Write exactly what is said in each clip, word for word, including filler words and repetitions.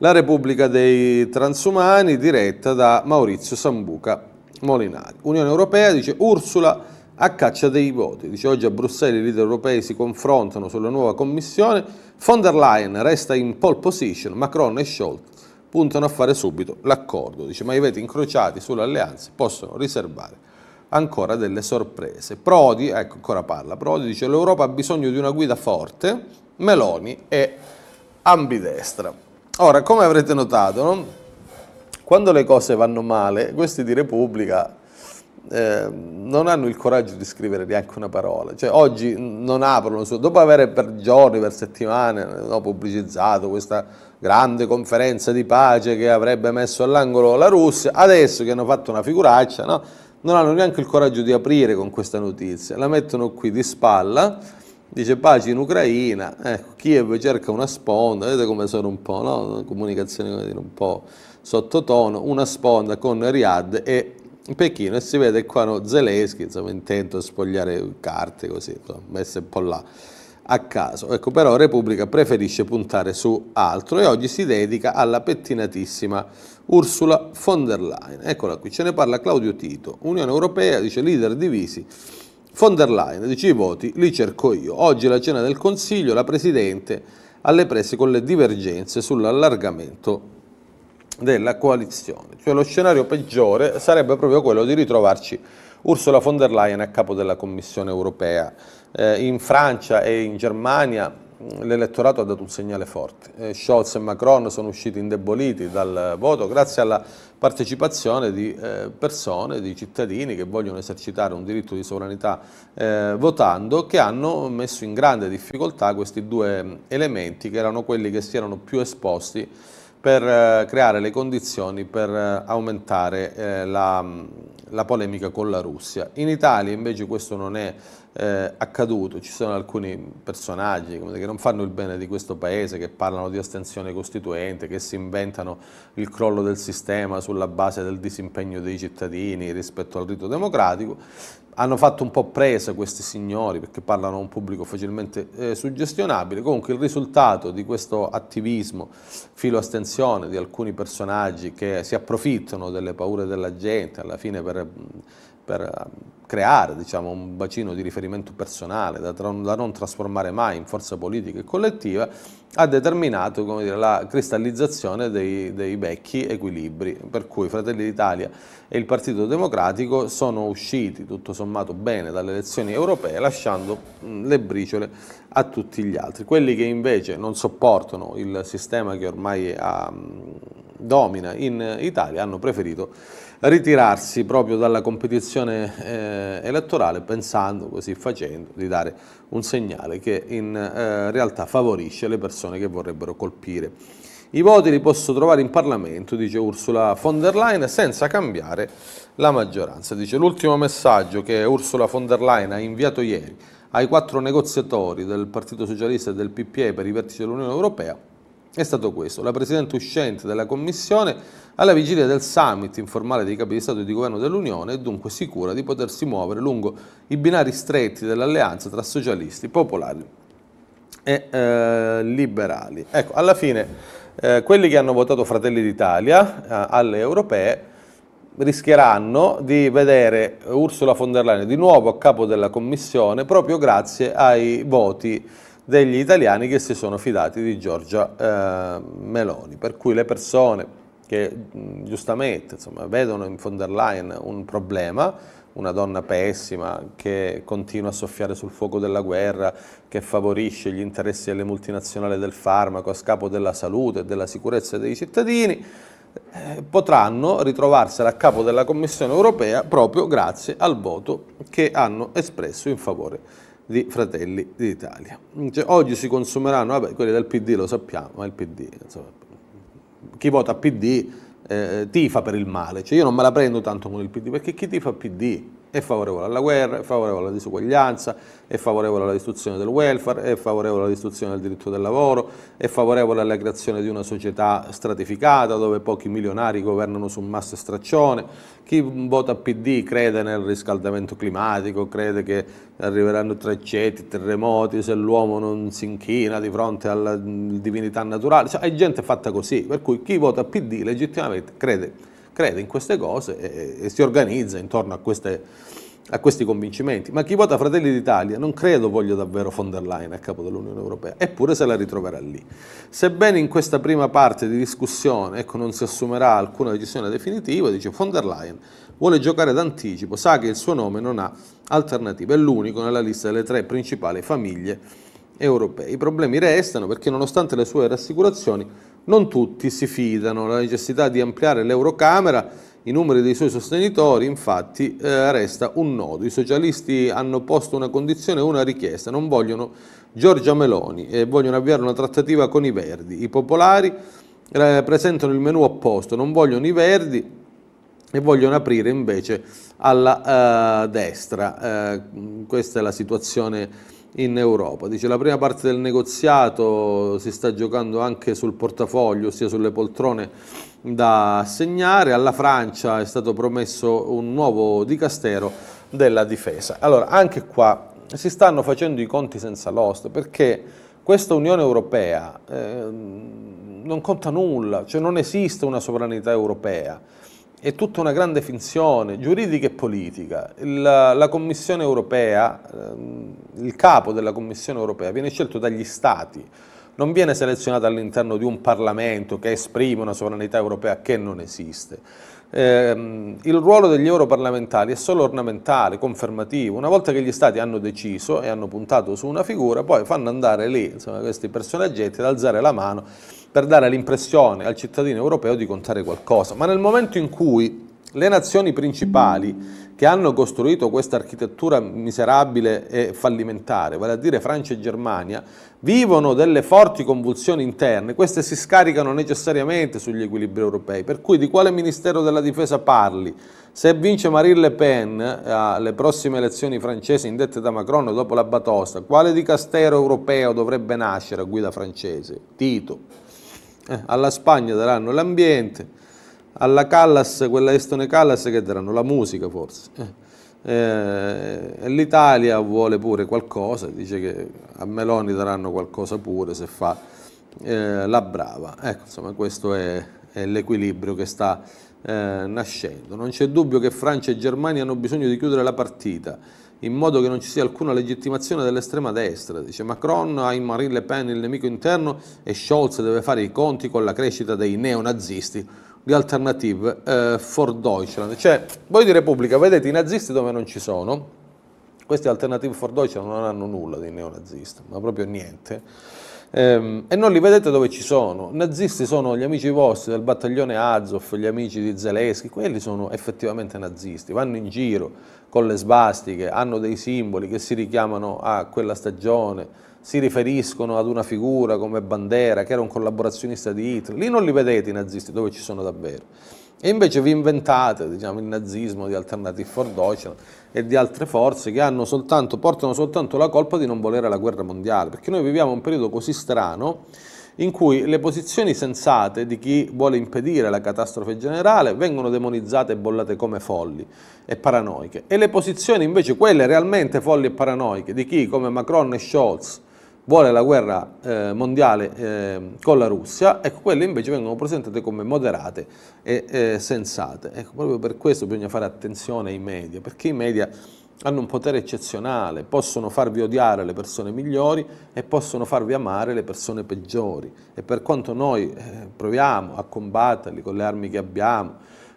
La Repubblica dei Transumani, diretta da Maurizio Sambuca Molinari. Unione Europea, dice Ursula a caccia dei voti. Dice oggi a Bruxelles i leader europei si confrontano sulla nuova commissione. Von der Leyen resta in pole position, Macron e Scholz puntano a fare subito l'accordo. Dice ma i veti incrociati sull'alleanza possono riservare ancora delle sorprese. Prodi, ecco ancora parla, Prodi dice l'Europa ha bisogno di una guida forte, Meloni è ambidestra. Ora, come avrete notato, no? Quando le cose vanno male, questi di Repubblica eh, non hanno il coraggio di scrivere neanche una parola. Cioè, oggi non aprono, dopo aver per giorni, per settimane, no, pubblicizzato questa grande conferenza di pace che avrebbe messo all'angolo la Russia, adesso che hanno fatto una figuraccia, no? Non hanno neanche il coraggio di aprire con questa notizia. La mettono qui di spalla. Dice pace in Ucraina, ecco, Kiev cerca una sponda, vedete come sono un po', no? Comunicazione un po' sottotono, una sponda con Riyadh e Pechino, e si vede qua no, Zelensky, insomma, intento a spogliare carte così, insomma, messe un po' là a caso. Ecco, però Repubblica preferisce puntare su altro e oggi si dedica alla pettinatissima Ursula von der Leyen. Eccola qui, ce ne parla Claudio Tito. Unione Europea, dice leader divisi. Von der Leyen dice i voti li cerco io. Oggi la cena del Consiglio, la Presidente alle prese con le divergenze sull'allargamento della coalizione. Cioè lo scenario peggiore sarebbe proprio quello di ritrovarci Ursula von der Leyen a capo della Commissione europea. Eh, in Francia e in Germania l'elettorato ha dato un segnale forte. Eh, Scholz e Macron sono usciti indeboliti dal voto grazie alla partecipazione di eh, persone, di cittadini che vogliono esercitare un diritto di sovranità eh, votando, che hanno messo in grande difficoltà questi due elementi che erano quelli che si erano più esposti per eh, creare le condizioni per eh, aumentare eh, la, la polemica con la Russia. In Italia invece questo non è Eh, accaduto, ci sono alcuni personaggi che non fanno il bene di questo paese, che parlano di astensione costituente, che si inventano il crollo del sistema sulla base del disimpegno dei cittadini rispetto al rito democratico. Hanno fatto un po' presa questi signori perché parlano a un pubblico facilmente eh, suggestionabile. Comunque il risultato di questo attivismo filo-astensione di alcuni personaggi che si approfittano delle paure della gente alla fine per... per creare diciamo, un bacino di riferimento personale da, tra, da non trasformare mai in forza politica e collettiva, ha determinato come dire, la cristallizzazione dei, dei vecchi equilibri, per cui Fratelli d'Italia e il Partito Democratico sono usciti tutto sommato bene dalle elezioni europee, lasciando le briciole a tutti gli altri. Quelli che invece non sopportano il sistema che ormai ha, domina in Italia hanno preferito ritirarsi proprio dalla competizione eh, elettorale, pensando, così facendo, di dare un segnale che in eh, realtà favorisce le persone che vorrebbero colpire. I voti li posso trovare in Parlamento, dice Ursula von der Leyen, senza cambiare la maggioranza. Dice l'ultimo messaggio che Ursula von der Leyen ha inviato ieri ai quattro negoziatori del Partito Socialista e del P P E per i vertici dell'Unione Europea è stato questo. La Presidente uscente della Commissione alla vigilia del summit informale dei capi di Stato e di Governo dell'Unione è dunque sicura di potersi muovere lungo i binari stretti dell'alleanza tra socialisti, popolari e eh, liberali. Ecco, alla fine eh, quelli che hanno votato Fratelli d'Italia eh, alle europee rischieranno di vedere Ursula von der Leyen di nuovo a capo della Commissione proprio grazie ai voti degli italiani che si sono fidati di Giorgia eh, Meloni, per cui le persone che giustamente insomma, vedono in von der Leyen un problema, una donna pessima che continua a soffiare sul fuoco della guerra, che favorisce gli interessi delle multinazionali del farmaco a scapito della salute e della sicurezza dei cittadini, eh, potranno ritrovarsela a capo della Commissione europea proprio grazie al voto che hanno espresso in favore di Fratelli d'Italia. Cioè, oggi si consumeranno, vabbè, quelli del P D lo sappiamo, ma il P D, insomma, chi vota P D eh, tifa per il male, cioè io non me la prendo tanto con il P D, perché chi tifa P D è favorevole alla guerra, è favorevole alla disuguaglianza, è favorevole alla distruzione del welfare, è favorevole alla distruzione del diritto del lavoro, è favorevole alla creazione di una società stratificata dove pochi milionari governano su massa straccione. Chi vota P D crede nel riscaldamento climatico, crede che arriveranno tracceti, terremoti, se l'uomo non si inchina di fronte alla divinità naturale, cioè è gente fatta così, per cui chi vota P D legittimamente crede crede in queste cose e, e si organizza intorno a, queste, a questi convincimenti. Ma chi vota Fratelli d'Italia non credo voglia davvero von der Leyen a capo dell'Unione Europea, eppure se la ritroverà lì. Sebbene in questa prima parte di discussione ecco, non si assumerà alcuna decisione definitiva, dice von der Leyen vuole giocare d'anticipo, sa che il suo nome non ha alternativa, è l'unico nella lista delle tre principali famiglie europee. I problemi restano perché nonostante le sue rassicurazioni non tutti si fidano, la necessità di ampliare l'Eurocamera, i numeri dei suoi sostenitori infatti eh, resta un nodo. I socialisti hanno posto una condizione e una richiesta, non vogliono Giorgia Meloni e vogliono avviare una trattativa con i Verdi. I popolari eh, presentano il menù opposto, non vogliono i Verdi e vogliono aprire invece alla eh, destra. Eh, questa è la situazione in Europa. Dice la prima parte del negoziato si sta giocando anche sul portafoglio, ossia sulle poltrone da assegnare. Alla Francia è stato promesso un nuovo dicastero della difesa. Allora, anche qua si stanno facendo i conti senza l'oste, perché questa Unione Europea eh, non conta nulla, cioè non esiste una sovranità europea. È tutta una grande finzione giuridica e politica. La, la Commissione europea, ehm, il capo della Commissione europea viene scelto dagli Stati, non viene selezionato all'interno di un Parlamento che esprime una sovranità europea che non esiste. Eh, il ruolo degli europarlamentari è solo ornamentale, confermativo. Una volta che gli Stati hanno deciso e hanno puntato su una figura, poi fanno andare lì insomma, questi personaggetti ad alzare la mano per dare l'impressione al cittadino europeo di contare qualcosa. Ma nel momento in cui le nazioni principali che hanno costruito questa architettura miserabile e fallimentare, vale a dire Francia e Germania, vivono delle forti convulsioni interne, queste si scaricano necessariamente sugli equilibri europei, per cui di quale Ministero della Difesa parli? Se vince Marine Le Pen alle prossime elezioni francesi indette da Macron dopo la batosta, quale dicastero europeo dovrebbe nascere a guida francese? Tito. Alla Spagna daranno l'ambiente, alla Callas, quella Estone Callas, che daranno la musica forse. Eh, L'Italia vuole pure qualcosa, dice che a Meloni daranno qualcosa pure se fa eh, la brava. Ecco, insomma, questo è, è l'equilibrio che sta eh, nascendo. Non c'è dubbio che Francia e Germania hanno bisogno di chiudere la partita, in modo che non ci sia alcuna legittimazione dell'estrema destra. Dice Macron ha in Marine Le Pen il nemico interno e Scholz deve fare i conti con la crescita dei neonazisti di Alternative eh, for Deutschland. Cioè, voi di Repubblica vedete i nazisti dove non ci sono, questi Alternative for Deutschland non hanno nulla di neonazisti, ma proprio niente, ehm, e non li vedete dove ci sono. I nazisti sono gli amici vostri del battaglione Azov, gli amici di Zelensky, quelli sono effettivamente nazisti, vanno in giro con le svastiche, hanno dei simboli che si richiamano a quella stagione, si riferiscono ad una figura come Bandera, che era un collaborazionista di Hitler. Lì non li vedete i nazisti dove ci sono davvero. E invece vi inventate diciamo, il nazismo di Alternative for Deutschland e di altre forze che hanno soltanto, portano soltanto la colpa di non volere la guerra mondiale, perché noi viviamo un periodo così strano in cui le posizioni sensate di chi vuole impedire la catastrofe generale vengono demonizzate e bollate come folli e paranoiche, e le posizioni invece, quelle realmente folli e paranoiche, di chi come Macron e Scholz vuole la guerra eh, mondiale eh, con la Russia, ecco, quelle invece vengono presentate come moderate e eh, sensate. Ecco, proprio per questo bisogna fare attenzione ai media, perché i media hanno un potere eccezionale, possono farvi odiare le persone migliori e possono farvi amare le persone peggiori, e per quanto noi eh, proviamo a combatterli con le armi che abbiamo,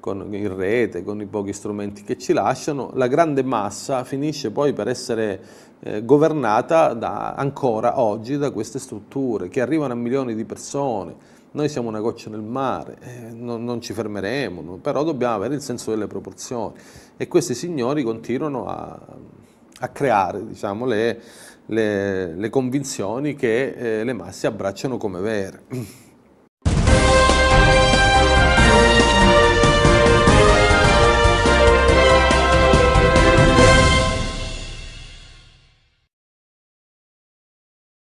con, in rete, con i pochi strumenti che ci lasciano, la grande massa finisce poi per essere eh, governata da, ancora oggi da queste strutture che arrivano a milioni di persone. Noi siamo una goccia nel mare, eh, non, non ci fermeremo, no? Però dobbiamo avere il senso delle proporzioni, e questi signori continuano a, a creare diciamo, le, le, le convinzioni che eh, le masse abbracciano come vere.